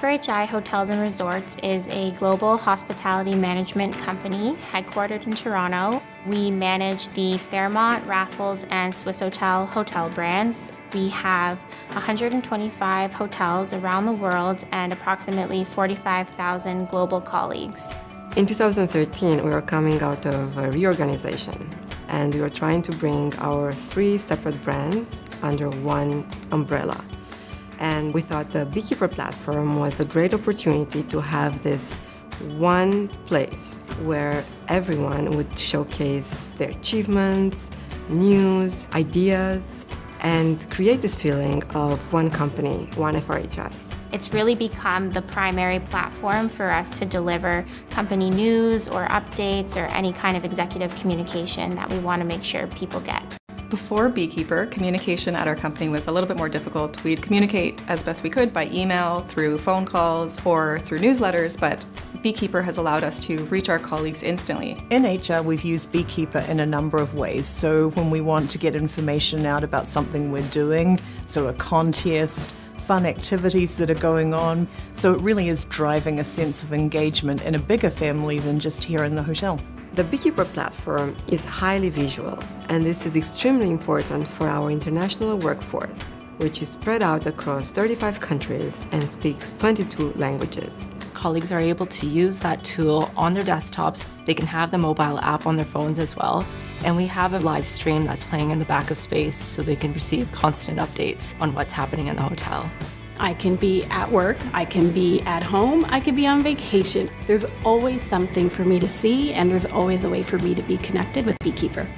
FRHI Hotels and Resorts is a global hospitality management company headquartered in Toronto. We manage the Fairmont, Raffles, and Swissôtel hotel brands. We have 125 hotels around the world and approximately 45,000 global colleagues. In 2013, we were coming out of a reorganization, and we were trying to bring our three separate brands under one umbrella. And we thought the Beekeeper platform was a great opportunity to have this one place where everyone would showcase their achievements, news, ideas, and create this feeling of one company, one FRHI. It's really become the primary platform for us to deliver company news or updates or any kind of executive communication that we want to make sure people get. Before Beekeeper, communication at our company was a little bit more difficult. We'd communicate as best we could by email, through phone calls, or through newsletters, but Beekeeper has allowed us to reach our colleagues instantly. In HR, we've used Beekeeper in a number of ways. So when we want to get information out about something we're doing, so a contest, fun activities that are going on. So it really is driving a sense of engagement in a bigger family than just here in the hotel. The Beekeeper platform is highly visual, and this is extremely important for our international workforce, which is spread out across 35 countries and speaks 22 languages. Colleagues are able to use that tool on their desktops. They can have the mobile app on their phones as well. And we have a live stream that's playing in the back of space so they can receive constant updates on what's happening in the hotel. I can be at work, I can be at home, I can be on vacation. There's always something for me to see, and there's always a way for me to be connected with Beekeeper.